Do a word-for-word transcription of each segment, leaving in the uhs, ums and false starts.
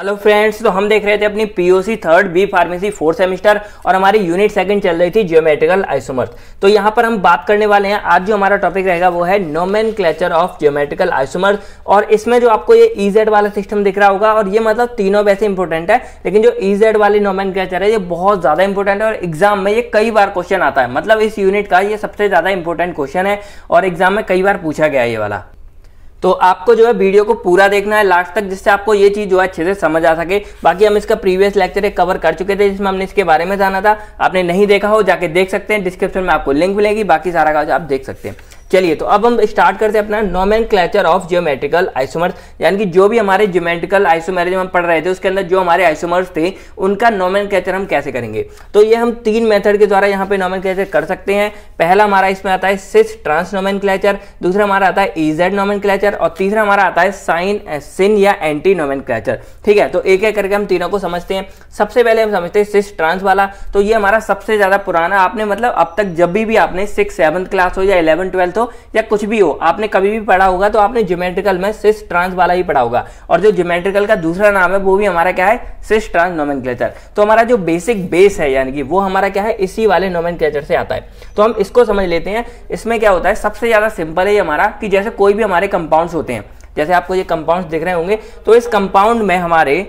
Hello friends, तो हम देख रहे थे अपनी POC third B pharmacy fourth semester और हमारी यूनिट सेकंड चल रही थी ज्योमेट्रिकल आइसोमर्स। तो यहाँ पर हम बात करने वाले हैं, आज जो हमारा टॉपिक रहेगा वो है नोमेनक्लेचर ऑफ ज्योमेट्रिकल आइसोमर्स। और इसमें जो आपको ये ईजेड वाला सिस्टम दिख रहा होगा और ये मतलब तीनों वैसे इंपॉर्टेंट है, लेकिन जो ईजेड वाली नोमेनक्लेचर है ये बहुत ज़्यादा इंपॉर्टेंट है और एग्जाम में ये कई बार क्वेश्चन आता है। मतलब इस यूनिट का ये सबसे ज़्यादा इंपॉर्टेंट क्वेश्चन है और एग्जाम में कई बार पूछा गया है ये वाला। तो आपको जो है वीडियो को पूरा देखना है लास्ट तक, जिससे आपको ये चीज़ जो है अच्छे से समझ आ सके। बाकी हम इसका प्रीवियस लेक्चर एक कवर कर चुके थे जिसमें हमने इसके बारे में जाना था। आपने नहीं देखा हो जाके देख सकते हैं, डिस्क्रिप्शन में आपको लिंक मिलेगी, बाकी सारा काज आप देख सकते हैं। चलिए, तो अब हम स्टार्ट करते हैं अपना नोमेनक्लेचर ऑफ ज्योमेट्रिकल आइसोमर्स, यानी कि जो भी हमारे ज्योमेट्रिकल आइसोमर्स जो हम पढ़ रहे थे उसके अंदर जो हमारे आइसोमर्स थे उनका नोमेनक्लेचर हम कैसे करेंगे। तो ये हम तीन मेथड के द्वारा यहाँ पे नोमेनक्लेचर कर सकते हैं। पहला हमारा इसमें आता है सिस-ट्रांस नोमेनक्लेचर, दूसरा हमारा आता है ई-Z नोमेनक्लेचर और तीसरा हमारा आता है साइन सिन या एंटी नोमेनक्लेचर। ठीक है, तो एक एक करके हम तीनों को समझते हैं। सबसे पहले हम समझते हैं सिस-ट्रांस वाला। तो ये हमारा सबसे ज़्यादा पुराना, आपने मतलब अब तक जब भी आपने सिक्स सेवन्थ क्लास हो या इलेवन ट्वेल्थ या कुछ भी हो, आपने कभी भी पढ़ा होगा तो आपने ज्योमेट्रिकल में सिस ट्रांस वाला ही पढ़ा होगा। और जो ज्योमेट्रिकल का दूसरा नाम है वो भी हमारा क्या है, सिस ट्रांस नोमेनक्लेचर। तो हमारा जो बेसिक बेस है यानी कि वो हमारा क्या है, इसी वाले नोमेनक्लेचर से आता है। तो हम इसको समझ लेते हैं। इसमें क्या होता है, सबसे ज्यादा सिंपल है हमारा कि जैसे कोई भी हमारे कंपाउंड्स होते हैं, जैसे आपको ये कंपाउंड्स दिख रहे होंगे, तो इस कंपाउंड में हमारे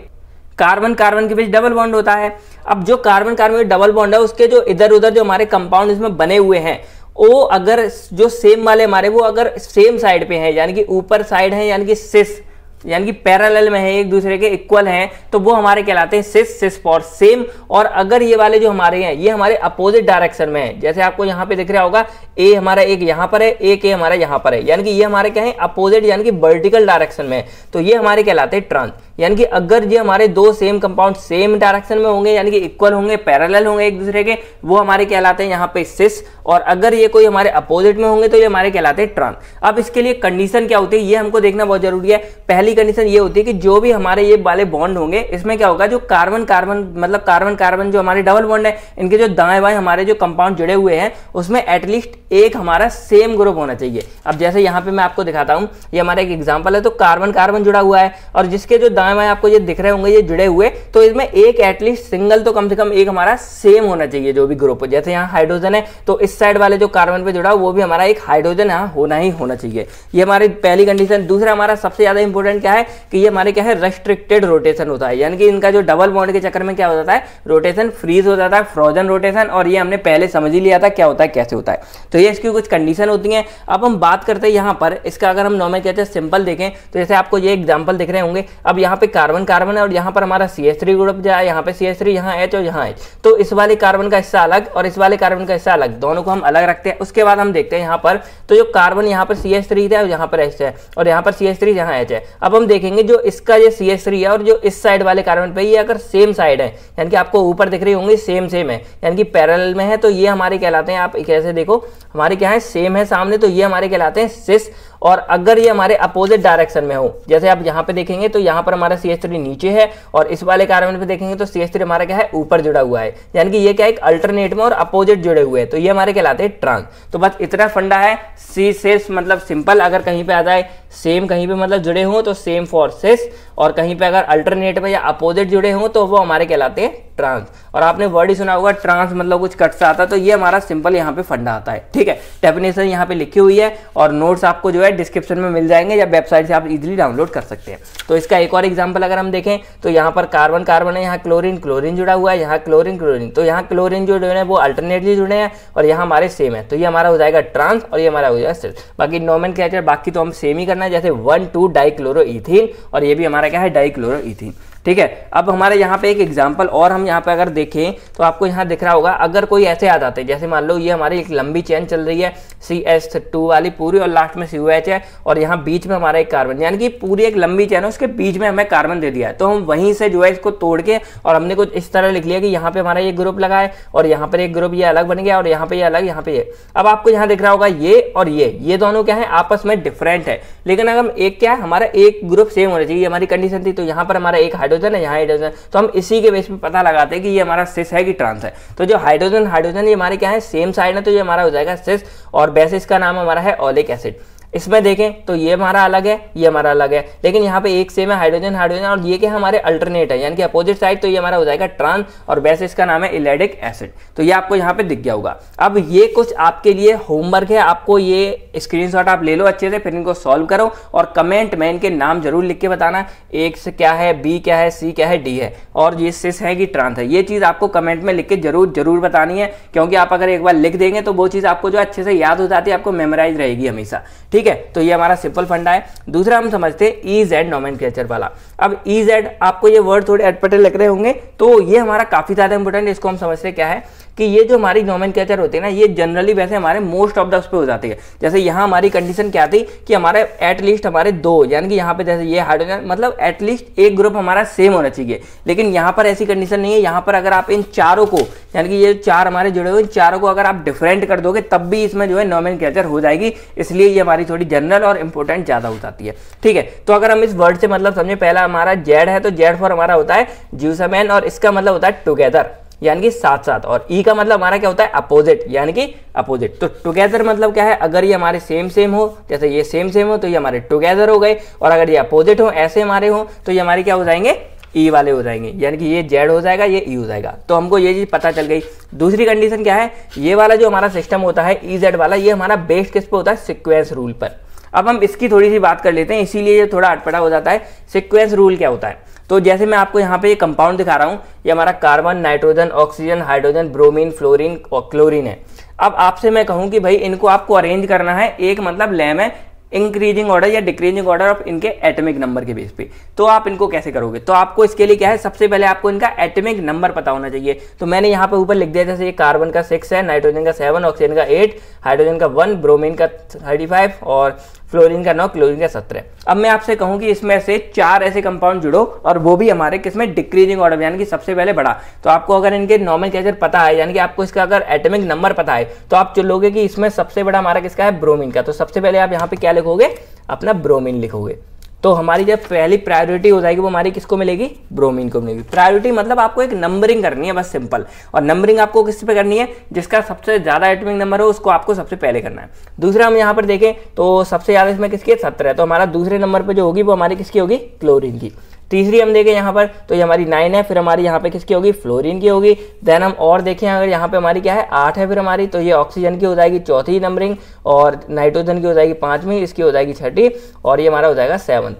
कार्बन कार्बन के बीच डबल बॉन्ड होता है। अब जो कार्बन कार्बन के डबल बॉन्ड है उसके जो इधर उधर जो हमारे कंपाउंड इसमें बने हुए हैं वो अगर जो सेम वाले हमारे वो अगर सेम साइड पे है यानी कि ऊपर साइड है यानी कि सिस यानी कि पैरेलल में है, एक दूसरे के इक्वल हैं, तो वो हमारे कहलाते हैं सिस सिस फॉर सेम। और अगर ये वाले जो हमारे हैं ये हमारे अपोजिट डायरेक्शन में है, जैसे आपको यहाँ पे दिख रहा होगा ए हमारा एक यहाँ पर है, एक ए हमारा यहाँ पर है, यानी कि ये हमारे क्या है, अपोजिट यानी कि वर्टिकल डायरेक्शन में है, तो ये हमारे कहलाते हैं ट्रांस। यानी कि अगर ये हमारे दो सेम कंपाउंड सेम डायरेक्शन में होंगे यानी कि इक्वल होंगे, पैरेलल होंगे एक दूसरे के, वो हमारे कहलाते हैं यहाँ पे सिस। और अगर ये कोई हमारे अपोजिट में होंगे तो ये हमारे कहलाते हैं ट्रांस। अब इसके लिए कंडीशन क्या होती है ये हमको देखना बहुत जरूरी है। पहली कंडीशन ये होती है कि जो भी हमारे ये वाले बॉन्ड होंगे इसमें क्या होगा, जो कार्बन कार्बन मतलब कार्बन कार्बन जो हमारे डबल बॉन्ड है इनके जो दाएं बाएं हमारे जो कंपाउंड जुड़े हुए हैं उसमें एटलीस्ट एक हमारा सेम ग्रुप होना चाहिए। अब जैसे यहाँ पे मैं आपको दिखाता हूँ, ये हमारा एक एग्जाम्पल है, तो कार्बन कार्बन जुड़ा हुआ है और जिसके जो में आपको ये दिख रहे होंगे ये जुड़े हुए, तो इसमें एक एटलीस्ट सिंगल तो कम से कम एक हमारा सेम होना चाहिए जो भी ग्रुप। जैसे यहाँ हाइड्रोजन है तो इस साइड वाले जो कार्बन पे जुड़ा वो भी हमारा एक हाइड्रोजन यहाँ होना ही होना चाहिए। ये हमारी पहली कंडीशन। दूसरा हमारा सबसे ज्यादा इंपॉर्टेंट क्या है कि ये हमारे क्या है, रेस्ट्रिक्टेड रोटेशन होता है, यानी कि इनका जो डबल बॉन्ड के चक्कर में क्या हो जाता है, रोटेशन फ्रीज हो जाता है, फ्रोजन रोटेशन। और ये हमने पहले समझ ही लिया था क्या होता है कैसे होता है। तो ये इसकी कुछ कंडीशन होती है। अब हम बात करते हैं यहाँ पर इसका, अगर हम नोमेनक्लेचर सिंपल देखें तो जैसे आपको ये एग्जाम्पल दिख रहे होंगे। अब यहाँ पे कार्बन कार्बन है और यहाँ पर हमारा सी एच थ्री ग्रुप जो है, यहाँ पे सी एच थ्री, यहाँ एच और यहाँ एच, तो इस वाले कार्बन का हिस्सा अलग और इस वाले कार्बन का हिस्सा अलग, दोनों को हम अलग रखते हैं। उसके बाद हम देखते हैं यहाँ पर, तो जो कार्बन यहाँ पर सी एच थ्री है और यहाँ पर एच है और यहाँ पर सी एच थ्री यहाँ एच है। अब हम देखेंगे जो इसका ये सी एच थ्री है और जो इस साइड वाले कार्बन पे ये अगर सेम साइड है यानी कि आपको ऊपर दिख रही होंगी सेम सेम है यानी कि पैरेलल में है, तो ये हमारे कहलाते हैं, आप कैसे देखो हमारे क्या है सेम है सामने, तो ये हमारे कहलाते हैं सिस। और अगर ये हमारे अपोजिट डायरेक्शन में हो, जैसे आप यहाँ पे देखेंगे तो यहाँ पर हमारा सी एच थ्री नीचे है और इस वाले कार्बन पे देखेंगे तो सी एच थ्री हमारा क्या है ऊपर जुड़ा हुआ है, यानी कि ये क्या है एक अल्टरनेट में और अपोजिट जुड़े हुए हैं, तो ये हमारे कहलाते हैं ट्रांस। तो बस इतना फंडा है, सी सिस मतलब सिंपल, अगर कहीं पे आ जाए सेम, कहीं पे मतलब जुड़े हों तो सेम फॉर सिस, और कहीं पे अगर अल्टरनेट में या अपोजिट जुड़े हों तो वो हमारे कहलाते हैं ट्रांस। और आपने वर्ड ही सुना होगा ट्रांस मतलब कुछ कट सा आता है, तो ये हमारा सिंपल यहाँ पे फंडा आता है। ठीक है, डेफिनेशन यहाँ पे लिखी हुई है और नोट्स आपको जो है डिस्क्रिप्शन में मिल जाएंगे या वेबसाइट से आप इजीली डाउनलोड कर सकते हैं। तो इसका एक और एग्जांपल अगर हम देखें तो यहाँ पर कार्बन कार्बन है, यहाँ क्लोरीन क्लोरीन जुड़ा हुआ है, यहाँ क्लोरीन क्लोरीन, तो यहाँ क्लोरीन जो जुड़े हैं वो अल्टरनेटली जुड़े हैं और यहाँ हमारे सेम है, तो ये हमारा हो जाएगा ट्रांस और ये हमारा हो जाएगा सिस। बाकी नोमेनक्लेचर बाकी तो हम सेम ही करना है, जैसे वन टू डाइक्लोरोईथीन और ये भी हमारा क्या है डाइक्लोरोईथीन। ठीक है, अब हमारे यहाँ पे एक एग्जांपल और हम यहाँ पे अगर देखें तो आपको यहाँ दिख रहा होगा, अगर कोई ऐसे आ जाते हैं जैसे मान लो ये हमारी एक लंबी चेन चल रही है सी एस टू वाली पूरी और लास्ट में सी ओ एच है और यहाँ बीच में हमारा एक कार्बन, यानी कि पूरी एक लंबी चेन है उसके बीच में हमें कार्बन दे दिया है, तो हम वहीं से जो है इसको तोड़ के और हमने कुछ इस तरह लिख लिया कि यहाँ पे हमारा ये ग्रुप लगा है और यहाँ पर एक ग्रुप ये अलग बन गया और यहाँ पे ये अलग यहाँ पे ये। अब आपको यहाँ दिख रहा होगा ये और ये ये दोनों क्या है आपस में डिफरेंट है, लेकिन अगर हम एक क्या है हमारा एक ग्रुप सेम होना चाहिए, हमारी कंडीशन थी। तो यहाँ पर हमारा एक हाइड्रोजन है, यहाँ हाइड्रोजन, तो हम इसी के बेस पे पता लगाते हैं कि ये हमारा सिस है कि ट्रांस है। तो जो हाइड्रोजन हाइड्रोजन ये हमारे क्या है सेम साइड है, तो ये हमारा हो जाएगा सिस। और वैसे इसका नाम हमारा है ओलिक एसिड। इसमें देखें तो ये हमारा अलग है, ये हमारा अलग है, लेकिन यहाँ पे एक सेम है हाइड्रोजन हाइड्रोजन और ये के हमारे अल्टरनेट है यानी कि अपोजिट साइड, तो ये हमारा हो जाएगा ट्रांस और वैसे इसका नाम है एलाइडिक एसिड। तो ये आपको यहाँ पे दिख गया होगा। अब ये कुछ आपके लिए होमवर्क है, आपको ये स्क्रीनशॉट आप ले लो अच्छे से, फिर इनको सॉल्व करो और कमेंट में इनके नाम जरूर लिख के बताना, एक से क्या है, बी क्या है, सी क्या है, डी है और ये सिस है कि ट्रांस है। ये चीज़ आपको कमेंट में लिख के जरूर जरूर बतानी है क्योंकि आप अगर एक बार लिख देंगे तो वो चीज़ आपको जो अच्छे से याद हो जाती है, आपको मेमोराइज रहेगी हमेशा, ठीक है। तो ये हमारा सिंपल फंडा है। दूसरा हम समझते हैं ई ज़ेड नोमेनक्लेचर वाला। अब ई ज़ेड आपको ये वर्ड थोड़े अटपटे लग रहे होंगे, तो ये हमारा काफी ज्यादा इंपॉर्टेंट है। इसको हम समझते हैं क्या है कि ये जो हमारी नोमेनक्लेचर होती है ना, ये जनरली वैसे हमारे मोस्ट ऑफ द उस पे हो जाती है। जैसे यहाँ हमारी कंडीशन क्या थी कि हमारे एटलीस्ट हमारे दो, यानी कि यहाँ पे जैसे ये हाइड्रोजन, मतलब एटलीस्ट एक ग्रुप हमारा सेम होना चाहिए, लेकिन यहाँ पर ऐसी कंडीशन नहीं है। यहाँ पर अगर आप इन चारों को, यानी कि ये चार हमारे जुड़े हुए, इन चारों को अगर आप डिफरेंट कर दोगे तब भी इसमें जो है नोमेनक्लेचर हो जाएगी, इसलिए ये हमारी थोड़ी जनरल और इंपॉर्टेंट ज्यादा हो जाती है, ठीक है। तो अगर हम इस वर्ड से मतलब समझे, पहला हमारा जेड है तो जेड फॉर हमारा होता है ज्यूसमैन और इसका मतलब होता है टुगेदर यानी कि साथ साथ, और ई का मतलब हमारा क्या होता है अपोजिट यानी कि अपोजिट। तो टुगेदर मतलब क्या है, अगर ये हमारे सेम सेम हो, जैसे ये सेम सेम हो तो ये हमारे टुगेदर हो गए, और अगर ये अपोजिट हो, ऐसे हमारे हो, तो ये हमारे क्या हो जाएंगे ई वाले हो जाएंगे, यानी कि ये जेड हो जाएगा, ये ई हो जाएगा। तो हमको ये चीज़ पता चल गई। दूसरी कंडीशन क्या है, ये वाला जो हमारा सिस्टम होता है ई जेड वाला, ये हमारा बेस्ड किस पे होता है, सीक्वेंस रूल पर। अब हम इसकी थोड़ी सी बात कर लेते हैं, इसीलिए ये थोड़ा अटपटा हो जाता है। सीक्वेंस रूल क्या होता है, तो जैसे मैं आपको यहाँ पे ये कंपाउंड दिखा रहा हूँ, ये हमारा carbon, nitrogen, oxygen, hydrogen, bromine, fluorine और क्लोरीन है। अब आपसे मैं कहूँ कि भाई इनको आपको अरेंज करना है एक मतलब लैम है इंक्रीजिंग ऑर्डर या डिक्रीजिंग ऑर्डर ऑफ इनके एटमिक नंबर के बेस पे, तो आप इनको कैसे करोगे। तो आपको इसके लिए क्या है, सबसे पहले आपको इनका एटमिक नंबर पता होना चाहिए। तो मैंने यहाँ पे ऊपर लिख दिया, जैसे ये कार्बन का सिक्स है, नाइट्रोजन का सेवन, ऑक्सीजन का एट, हाइड्रोजन का वन, ब्रोमीन का थर्टी फाइव और फ्लोरीन का नौ, क्लोरीन का सत्रह। अब मैं आपसे कहूँ कि इसमें से चार ऐसे कंपाउंड जुड़ो और वो भी हमारे किसमें डिक्रीजिंग ऑर्डर यानी कि सबसे पहले बड़ा। तो आपको अगर इनके नोमेनक्लेचर पता है, यानी कि आपको इसका अगर एटमिक नंबर पता है, तो आप चलोगे कि इसमें सबसे बड़ा हमारा किसका है, ब्रोमीन का। तो सबसे पहले आप यहाँ पे क्या लिखोगे, अपना ब्रोमीन लिखोगे। तो हमारी जब पहली प्रायोरिटी हो जाएगी वो हमारी किसको मिलेगी, ब्रोमीन को मिलेगी। प्रायोरिटी मतलब आपको एक नंबरिंग करनी है बस सिंपल, और नंबरिंग आपको किस पे करनी है, जिसका सबसे ज़्यादा एटमिक नंबर हो उसको आपको सबसे पहले करना है। दूसरा हम यहाँ पर देखें तो सबसे ज़्यादा इसमें किसकी है, सत्रह है, तो हमारा दूसरे नंबर पर जो होगी वो हमारी किसकी होगी, क्लोरीन की। तीसरी हम देखें यहाँ पर तो ये हमारी नाइन है, फिर हमारी यहाँ पे किसकी होगी, फ्लोरीन की होगी। देन हम और देखें अगर यहाँ पे हमारी क्या है, आठ है, फिर हमारी तो ये ऑक्सीजन की हो जाएगी चौथी नंबरिंग, और नाइट्रोजन की हो जाएगी पाँचवीं, इसकी हो जाएगी छठी और ये हमारा हो जाएगा सेवन।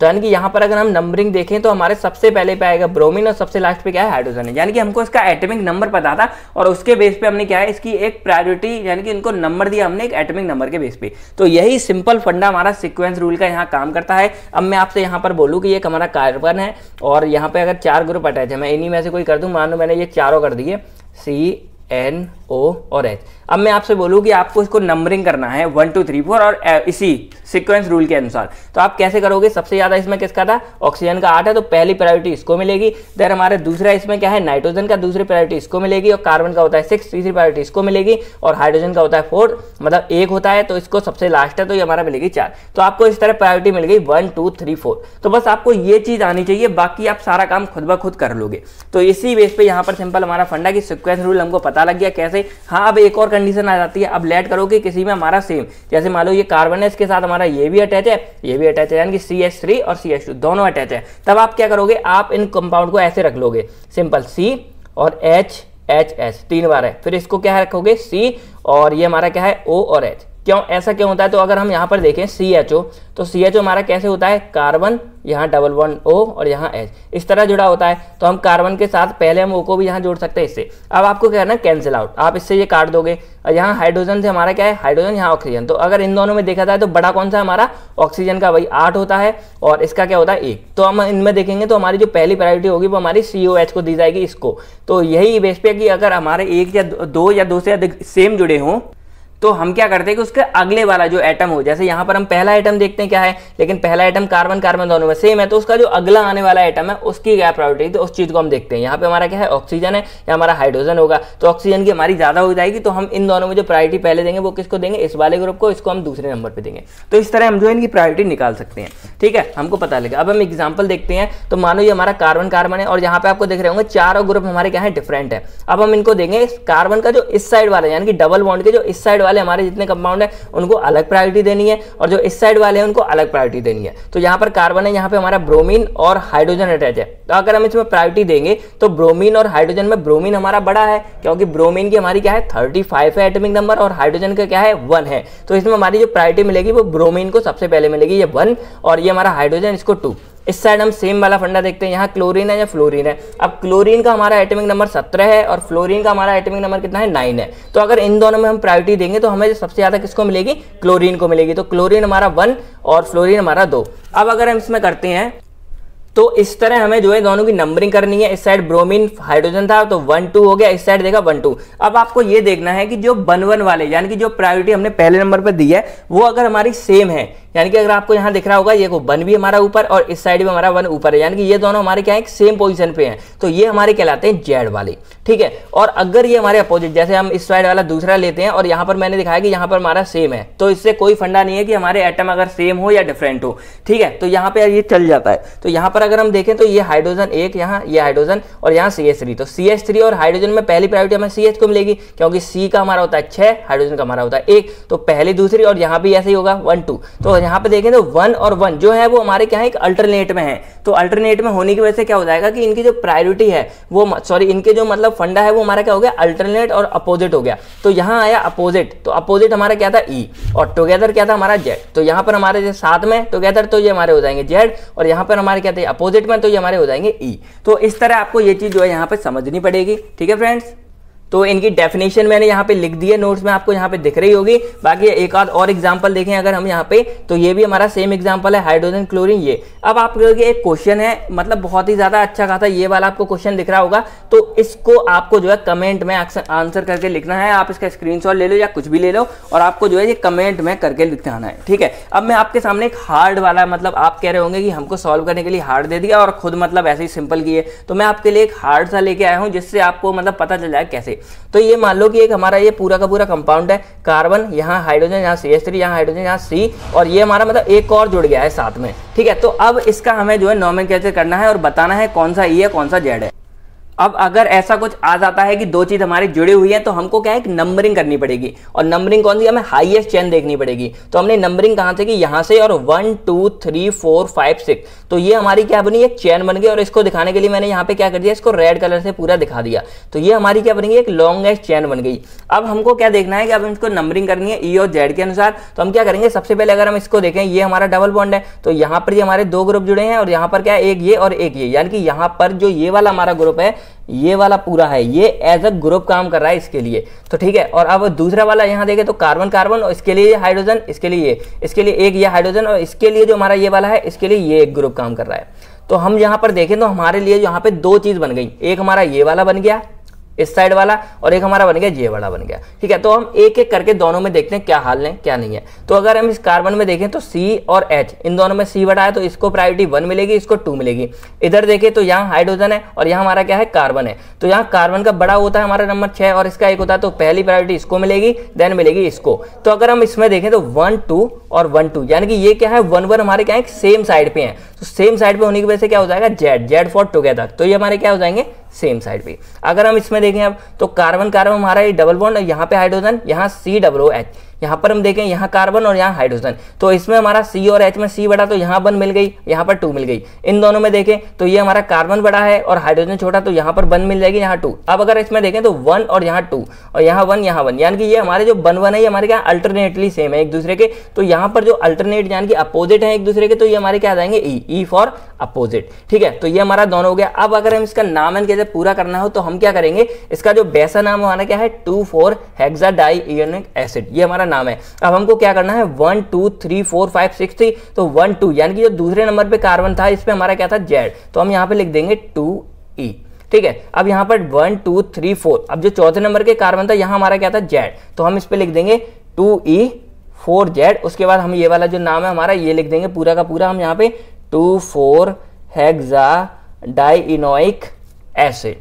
तो यानी कि यहाँ पर अगर हम नंबरिंग देखें तो हमारे सबसे पहले पे आएगा ब्रोमीन और सबसे लास्ट पे क्या है, हाइड्रोजन है। यानी कि हमको इसका एटमिक नंबर पता था और उसके बेस पे हमने क्या है, इसकी एक प्रायोरिटी यानी कि इनको नंबर दिया हमने एक एटमिक नंबर के बेस पे। तो यही सिंपल फंडा हमारा सीक्वेंस रूल का यहाँ काम करता है। अब मैं आपसे यहाँ पर बोलूँ कि ये हमारा कार्बन है और यहाँ पर अगर चार ग्रुप अटैच है, मैं इन्हीं में से कोई कर दूँ, मान लो मैंने ये चारों कर दिए सी एन ओ और एच। अब मैं आपसे बोलूँ कि आपको इसको नंबरिंग करना है वन टू थ्री फोर और इसी सीक्वेंस रूल के अनुसार, तो आप कैसे करोगे। सबसे ज़्यादा इसमें किसका था, ऑक्सीजन का आठ है, तो पहली प्रायोरिटी इसको मिलेगी। देन हमारे दूसरा इसमें क्या है, नाइट्रोजन का, दूसरी प्रायोरिटी इसको मिलेगी, और कार्बन का होता है सिक्स, तीसरी प्रायोरिटी इसको मिलेगी, और हाइड्रोजन का होता है फोर मतलब एक होता है, तो इसको सबसे लास्ट है, तो ये हमारा मिलेगी चार। तो आपको इस तरह प्रायोरिटी मिल गई वन टू थ्री फोर। तो बस आपको ये चीज़ आनी चाहिए, बाकी आप सारा काम खुद ब खुद कर लोगे। तो इसी बेस पर यहाँ पर सिंपल हमारा फंडा कि सीक्वेंस रूल हमको पता लग गया कैसे। हाँ, अब एक और कंडीशन आ जाती है, अब लेट करो कि किसी में हमारा सेम, जैसे मान लो ये कार्बन है, इसके साथ हमारा ये भी अटैच है, ये भी अटैच है, यानी कि सी एच थ्री और सी एच टू दोनों अटैच है। तब आप क्या करोगे, आप इन कंपाउंड को ऐसे रख लोगे सिंपल, C और H H H तीन बार है, फिर इसको क्या रखोगे C और ये हमारा क्या है O और H। क्यों ऐसा क्यों होता है, तो अगर हम यहाँ पर देखें सी एच ओ, तो सी एच ओ हमारा कैसे होता है, कार्बन यहाँ डबल वन O और यहाँ H इस तरह जुड़ा होता है। तो हम कार्बन के साथ पहले हम O को भी यहाँ जोड़ सकते हैं इससे। अब आपको क्या करना है, कैंसिल आउट, आप इससे ये काट दोगे। और यहाँ हाइड्रोजन से हमारा क्या है, हाइड्रोजन यहाँ ऑक्सीजन, तो अगर इन दोनों में देखा जाए तो बड़ा कौन सा हमारा ऑक्सीजन का भाई आठ होता है और इसका क्या होता है एक। तो हम इनमें देखेंगे तो हमारी जो पहली प्रायोरिटी होगी वो हमारी सी ओ एच को दी जाएगी इसको। तो यही बेस पे कि अगर हमारे एक या दो या दो से अधिक सेम जुड़े हों तो हम क्या करते हैं कि उसके अगले वाला जो एटम हो, जैसे यहाँ पर हम पहला एटम देखते हैं क्या है, लेकिन पहला एटम कार्बन कार्बन दोनों में सेम है, तो उसका जो अगला आने वाला एटम है उसकी क्या प्रायोरिटी, तो उस चीज़ को हम देखते हैं। यहाँ पे हमारा क्या है, ऑक्सीजन है या हमारा हाइड्रोजन होगा, तो ऑक्सीजन की हमारी ज़्यादा हो जाएगी, तो हम इन दोनों में जो प्रायोरिटी पहले देंगे वो किसको देंगे, इस वाले ग्रुप को, इसको हम दूसरे नंबर पर देंगे। तो इस तरह हम जो है इनकी प्रायोरिटी निकाल सकते हैं, ठीक है, हमको पता लगा। अब हम एग्जाम्पल देखते हैं, तो मानो ये हमारा कार्बन कार्बन है और यहाँ पर आपको देख रहे होंगे चारों ग्रुप हमारे क्या है, डिफरेंट है। अब हम इनको देंगे कार्बन का जो इस साइड वाला, यानी कि डबल बॉन्ड के जो इस साइड वाले हमारे जितने कंपाउंड है उनको अलग प्रायोरिटी देनी है और जो इस साइड वाले हैं उनको अलग प्रायोरिटी देनी है। तो यहाँ पर कार्बन है, यहाँ पे हमारा ब्रोमीन और हाइड्रोजन अटैच है, तो अगर हम इसमें प्रायोरिटी देंगे तो ब्रोमीन और हाइड्रोजन में ब्रोमीन हमारा बड़ा है क्योंकि ब्रोमीन की हमारी क्या है थर्टी फाइव है एटमिक नंबर और हाइड्रोजन का क्या है वन है, तो इसमें हमारी जो प्रायोरिटी मिलेगी वो ब्रोमीन को सबसे पहले मिलेगी, ये वन, और ये हमारा हाइड्रोजन इसको टू। इस साइड हम सेम वाला फंडा देखते हैं, यहाँ क्लोरीन है या फ्लोरीन है। अब क्लोरीन का हमारा एटमिक नंबर सत्रह है और फ्लोरीन का हमारा एटमिक नंबर कितना है नाइन है, तो अगर इन दोनों में हम प्रायोरिटी देंगे तो हमें सबसे ज़्यादा किसको मिलेगी, क्लोरीन को मिलेगी। तो क्लोरीन हमारा वन और फ्लोरीन हमारा दो। अब अगर हम इसमें करते हैं तो इस तरह हमें जो है दोनों की नंबरिंग करनी है। इस साइड ब्रोमीन हाइड्रोजन था तो वन टू हो गया, इस साइड देखा वन टू। अब आपको ये देखना है कि जो वन वन वाले यानी कि जो प्रायोरिटी हमने पहले नंबर पर दी है वो अगर हमारी सेम है, यानी कि अगर आपको यहाँ दिख रहा होगा ये को वन भी हमारा ऊपर और इस साइड भी हमारा वन ऊपर है, यानी कि ये दोनों हमारे क्या है सेम पोजीशन पे हैं, तो ये हमारे कहलाते हैं जेड वाले, ठीक है। और अगर ये हमारे अपोजिट, जैसे हम इस साइड वाला दूसरा लेते हैं और यहाँ पर मैंने दिखाया कि यहाँ पर हमारा सेम है, तो इससे कोई फंडा नहीं है कि हमारे एटम अगर सेम हो या डिफरेंट हो, ठीक है। तो यहाँ पर ये चल जाता है। तो यहाँ पर अगर हम देखें तो ये हाइड्रोजन एक, यहाँ ये हाइड्रोजन और यहाँ सी एच थ्री, तो सी एच थ्री और हाइड्रोजन में पहली प्रायोरिटी हमें सी एच को मिलेगी क्योंकि सी का हमारा होता है छः, हाइड्रोजन का हमारा होता है एक, तो पहली दूसरी, और यहाँ भी ऐसे ही होगा वन टू। तो यहाँ पे देखें तो वन और वन जो है वो हमारे क्या है एक अल्टरनेट में है, तो अल्टरनेट में होने की वजह से क्या हो जाएगा कि इनकी जो प्रायोरिटी है वो सॉरी इनके जो मतलब फंडा है वो हमारा क्या हो गया अल्टरनेट और अपोजिट हो गया। तो यहाँ आया अपोजिट, तो अपोजिट हमारा क्या था ई और टुगेदर क्या था हमारा जेड, तो यहाँ पर हमारे जो साथ में टुगेदर तो ये हमारे हो जाएंगे जेड और यहाँ पर हमारे क्या थे अपोजिट में तो ये हमारे हो जाएंगे ई। तो इस तरह आपको ये चीज जो है यहाँ पर समझनी पड़ेगी, ठीक है फ्रेंड्स। तो इनकी डेफिनेशन मैंने यहाँ पे लिख दी है नोट्स में, आपको यहाँ पे दिख रही होगी। बाकी एक आध और एग्जांपल देखें अगर हम यहाँ पे, तो ये भी हमारा सेम एग्जांपल है हाइड्रोजन क्लोरीन ये। अब आप लोगों के एक क्वेश्चन है, मतलब बहुत ही ज़्यादा अच्छा खासा ये वाला आपको क्वेश्चन दिख रहा होगा, तो इसको आपको जो है कमेंट में आंसर करके लिखना है। आप इसका स्क्रीनशॉट ले लो या कुछ भी ले लो और आपको जो है ये कमेंट में करके लिखाना है, ठीक है। अब मैं आपके सामने एक हार्ड वाला, मतलब आप कह रहे होंगे कि हमको सॉल्व करने के लिए हार्ड दे दिया और खुद मतलब ऐसे ही सिंपल किए, तो मैं आपके लिए एक हार्ड सा लेके आया हूँ जिससे आपको मतलब पता चल जाए कैसे। तो ये मान लो कि एक हमारा ये पूरा का पूरा कंपाउंड है, कार्बन यहाँ हाइड्रोजन यहाँ सी एच थ्री यहाँ हाइड्रोजन यहाँ C, और ये हमारा मतलब एक और जुड़ गया है साथ में, ठीक है। तो अब इसका हमें जो है नोमेनक्लेचर करना है और बताना है कौन सा E है कौन सा Z है। अब अगर ऐसा कुछ आ जाता है कि दो चीज़ हमारी जुड़ी हुई है तो हमको क्या है एक नंबरिंग करनी पड़ेगी, और नंबरिंग कौन सी, हमें हाईएस्ट चेन देखनी पड़ेगी। तो हमने नंबरिंग कहाँ से की, यहाँ से, और one two three four five six, तो ये हमारी क्या बनी एक चेन बन गई। और इसको दिखाने के लिए मैंने यहाँ पे क्या कर दिया, इसको रेड कलर से पूरा दिखा दिया, तो ये हमारी क्या बनेगी एक लॉन्गेस्ट चेन बन गई। अब हमको क्या देखना है कि अब इसको नंबरिंग करनी है ई और जेड के अनुसार। तो हम क्या करेंगे, सबसे पहले अगर हम इसको देखें, ये हमारा डबल बॉन्ड है, तो यहाँ पर ये हमारे दो ग्रुप जुड़े हैं और यहाँ पर क्या एक ये और एक ये, यानी कि यहाँ पर जो ये वाला हमारा ग्रुप है ये वाला पूरा है, ये एज अ ग्रुप काम कर रहा है इसके लिए, तो ठीक है। और अब दूसरा वाला यहाँ देखें तो कार्बन कार्बन, और इसके लिए हाइड्रोजन, इसके लिए इसके लिए एक ये हाइड्रोजन, और इसके लिए जो हमारा ये वाला है इसके लिए ये एक ग्रुप काम कर रहा है। तो हम यहाँ पर देखें तो हमारे लिए यहाँ पे दो चीज़ बन गई, एक हमारा ये वाला बन गया इस साइड वाला, और एक हमारा बन गया ये वाला बन गया, ठीक है। तो हम एक एक करके दोनों में देखते हैं क्या हाल है क्या नहीं है। तो अगर हम इस कार्बन में देखें तो C और H, इन दोनों में C बटा है तो इसको प्रायोरिटी वन मिलेगी, इसको टू मिलेगी। इधर देखें तो यहाँ हाइड्रोजन है और यहाँ हमारा क्या है कार्बन है, तो यहाँ कार्बन का बड़ा होता है हमारा नंबर छः और इसका एक होता है, तो पहली प्रायोरिटी इसको मिलेगी, देन मिलेगी इसको। तो अगर हम इसमें देखें तो वन टू और वन टू, यानी कि ये क्या है वन वन हमारे क्या है सेम साइड पे हैं, तो सेम साइड पे होने की वजह से क्या हो जाएगा जेड, जेड फॉर टुगेदर, तो ये हमारे क्या हो जाएंगे सेम साइड पे। अगर हम इसमें देखें अब तो कार्बन कार्बन हमारा ये डबल बॉन्ड, यहाँ पे हाइड्रोजन, यहाँ सी डबल ओ एच, यहाँ पर हम देखें यहाँ कार्बन और यहाँ हाइड्रोजन, तो इसमें हमारा C और H में C बड़ा, तो यहाँ वन मिल गई यहाँ पर टू मिल गई। इन दोनों में देखें तो ये हमारा कार्बन बड़ा है और हाइड्रोजन छोटा, तो यहाँ पर वन मिल जाएगी यहाँ टू। अब अगर इसमें देखें तो वन और यहाँ टू और यहाँ वन यहाँ वन, यानी कि ये हमारे जो वन वन है ये हमारे क्या अल्टरनेटली सेम है एक दूसरे के, तो यहाँ पर जो अल्टरनेट यानी कि अपोजिट है एक दूसरे के, तो ये हमारे क्या आ जाएंगे ई, ई फॉर अपोजिट, ठीक है। तो ये हमारा दोनों हो गया। अब अगर हम इसका नामन कैसे पूरा करना हो तो हम क्या करेंगे, इसका जो वैसा नाम हमारा क्या है टू फोर हेक्साडाइएनिक एसिड, ये हमारा नाम है। अब हमको क्या करना है one two three four five six three, तो वन टू यानी कि जो दूसरे नंबर पे कार्बन था इस पे हमारा क्या था जेड, तो हम यहाँ पे लिख देंगे टू ई, ठीक है। अब यहाँ पर वन टू थ्री फोर, अब जो चौथे नंबर के कार्बन था यहाँ हमारा क्या था जेड, तो हम इस पे लिख देंगे टू ई फोर जेड। उसके बाद हम ये वाला जो नाम है हमारा ये लिख देंगे पूरा का पूरा हम यहाँ पे टू फोर हेक्साडाइएनोइक एसिड,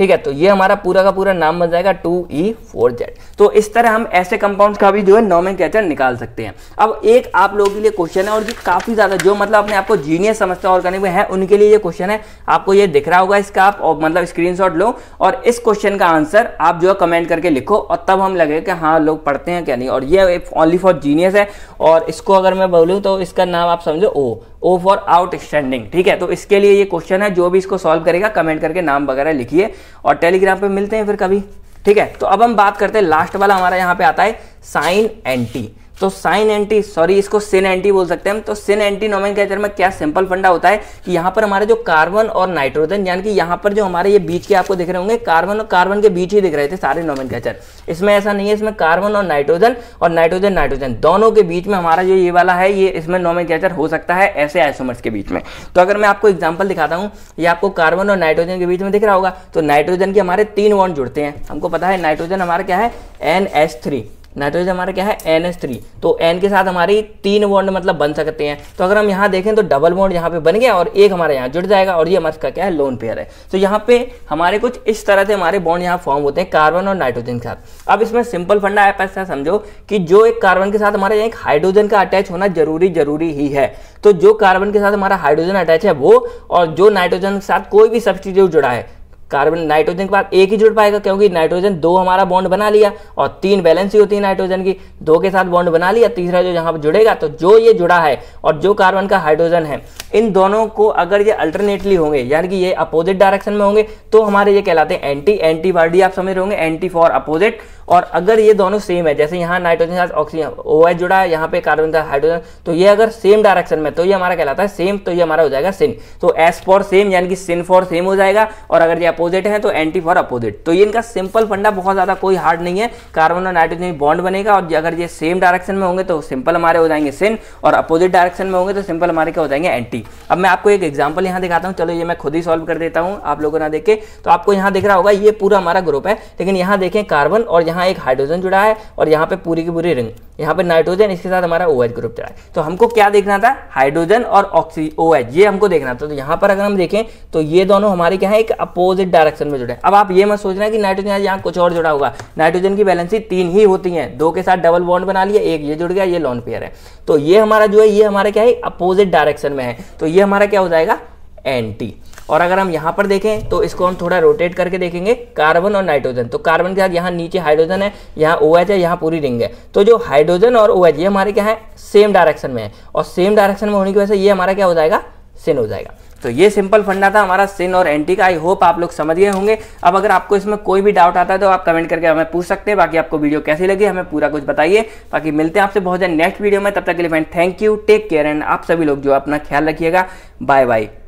ठीक है, तो ये हमारा पूरा का पूरा नाम बन जाएगा टू ई फोर जेड। तो इस तरह हम ऐसे कंपाउंड्स का भी जो है नोमेनक्लेचर निकाल सकते हैं। अब एक आप लोगों के लिए क्वेश्चन है और जो काफी ज्यादा जो मतलब अपने आपको जीनियस समझते हैं ऑर्गेनिक में है उनके लिए ये क्वेश्चन है, आपको ये दिख रहा होगा इसका आप और मतलब स्क्रीनशॉट लो और इस क्वेश्चन का आंसर आप जो है कमेंट करके लिखो और तब हम लगे कि हाँ लोग पढ़ते हैं क्या नहीं। और ये ओनली फॉर जीनियस है और इसको अगर मैं बोलूँ तो इसका नाम आप समझो ओ ओ फॉर आउटस्टैंडिंग। ठीक है, तो इसके लिए ये क्वेश्चन है, जो भी इसको सॉल्व करेगा कमेंट करके नाम वगैरह लिखिए और टेलीग्राम पे मिलते हैं फिर कभी। ठीक है, तो अब हम बात करते हैं लास्ट वाला हमारा यहाँ पे आता है साइन एंटी। तो साइन एंटी सॉरी इसको सिन एंटी बोल सकते हैं हम। तो सिन एंटी नोमेनक्लेचर में क्या सिंपल फंडा होता है कि यहाँ पर हमारे जो कार्बन और नाइट्रोजन यानी कि यहाँ पर जो हमारे ये बीच के आपको दिख रहे होंगे कार्बन और कार्बन के बीच ही दिख रहे थे सारे नोमेनक्लेचर, इसमें ऐसा नहीं है, इसमें कार्बन और नाइट्रोजन और नाइट्रोजन नाइट्रोजन दोनों के बीच में हमारा जो ये वाला है ये इसमें नोमेनक्लेचर हो सकता है ऐसे आइसोमर्स के बीच में। तो अगर मैं आपको एग्जाम्पल दिखाता हूँ, ये आपको कार्बन और नाइट्रोजन के बीच में दिख रहा होगा, तो नाइट्रोजन के हमारे तीन बॉन्ड जुड़ते हैं। हमको पता है नाइट्रोजन हमारा क्या है एन एच थ्री, नाइट्रोजन हमारा क्या है एन एच थ्री, तो N के साथ हमारी तीन बॉन्ड मतलब बन सकते हैं। तो अगर हम यहाँ देखें तो डबल बॉन्ड यहाँ पे बन गया और एक हमारे यहाँ जुड़ जाएगा और ये हमारा क्या है लोन पेयर है। तो यहाँ पे हमारे कुछ इस तरह से हमारे बॉन्ड यहाँ फॉर्म होते हैं कार्बन और नाइट्रोजन के साथ। अब इसमें सिंपल फंडा आप ऐसा समझो कि जो एक कार्बन के साथ हमारे यहाँ एक हाइड्रोजन का अटैच होना जरूरी जरूरी ही है। तो जो कार्बन के साथ हमारा हाइड्रोजन अटैच है वो, और जो नाइट्रोजन के साथ कोई भी सब्स्टिट्यूट जुड़ा है कार्बन नाइट्रोजन के बाद एक ही जुड़ पाएगा, क्योंकि नाइट्रोजन दो हमारा बॉन्ड बना लिया और तीन बैलेंस ही होती है नाइट्रोजन की, दो के साथ बॉन्ड बना लिया, तीसरा जो यहाँ पर जुड़ेगा तो जो ये जुड़ा है और जो कार्बन का हाइड्रोजन है इन दोनों को अगर ये अल्टरनेटली होंगे यानी कि ये अपोजिट डायरेक्शन में होंगे तो हमारे ये कहलाते हैं एंटी। एंटीबॉडी आप समझ रहे होंगे, एंटी फॉर अपोजिट। और अगर ये दोनों सेम है, जैसे यहाँ नाइट्रोजन के साथ ऑक्सीजन ओएच जुड़ा है, यहाँ पे कार्बन का हाइड्रोजन, तो ये अगर सेम डायरेक्शन में तो ये हमारा कहलाता है सेम, तो ये हमारा हो जाएगा सिन। तो एस फॉर सेम यानी कि सिन फॉर सेम हो जाएगा, और अगर ये अपोजिट है तो एंटी फॉर अपोजिट। तो ये इनका सिंपल फंडा बहुत ज्यादा कोई हार्ड नहीं है, कार्बन और नाइट्रोजन बॉन्ड बनेगा और अगर ये सेम डायरेक्शन में होंगे तो सिंपल हमारे हो जाएंगे सिन, और अपोजिट डायरेक्शन में होंगे तो सिंपल हमारे क्या हो जाएंगे एंटी। अब मैं आपको एक एग्जाम्पल यहाँ दिखाता हूँ, चलो ये मैं खुद ही सॉल्व कर देता हूँ आप लोगों ने देख के। तो आपको यहाँ दिख रहा होगा ये पूरा हमारा ग्रुप है, लेकिन यहाँ देखें कार्बन और यहाँ एक हाइड्रोजन जुड़ा है और यहाँ पे पूरी की पूरी रिंग, यहाँ पे नाइट्रोजन, इसके साथ हमारा OH ग्रुप जुड़ा है। तो हमको क्या देखना था, हाइड्रोजन और ऑक्सी OH, ये हमको देखना था। तो यहाँ पर अगर हम देखें तो ये दोनों हमारे क्या है एक अपोजिट डायरेक्शन में जुड़े हैं। अब आप ये मत सोचना कि नाइट्रोजन यहाँ कुछ और जुड़ा होगा, नाइट्रोजन की वैलेंसी तीन ही होती है, दो के साथ डबल बॉन्ड बना लिया, एक ये जुड़ गया, ये लोन पेयर है। तो ये हमारा जो है ये हमारा क्या है अपोजिट डायरेक्शन में है, तो ये हमारा क्या हो जाएगा एंटी। और अगर हम यहाँ पर देखें तो इसको हम थोड़ा रोटेट करके देखेंगे कार्बन और नाइट्रोजन, तो कार्बन के साथ यहाँ नीचे हाइड्रोजन है, यहाँ OH है, यहाँ पूरी रिंग है। तो जो हाइड्रोजन और OH ये हमारे क्या है सेम डायरेक्शन में है और सेम डायरेक्शन में होने की वजह से ये हमारा क्या हो जाएगा सिन हो जाएगा। तो ये सिंपल फंडा था हमारा सिन और एंटी का। आई होप आप लोग समझ गए होंगे। अब अगर आपको इसमें कोई भी डाउट आता है तो आप कमेंट करके हमें पूछ सकते हैं। बाकी आपको वीडियो कैसी लगी हमें पूरा कुछ बताइए। बाकी मिलते हैं आपसे बहुत जल्द नेक्स्ट वीडियो में, तब तक के लिए friend thank you, take care and आप सभी लोग जो अपना ख्याल रखिएगा। Bye bye.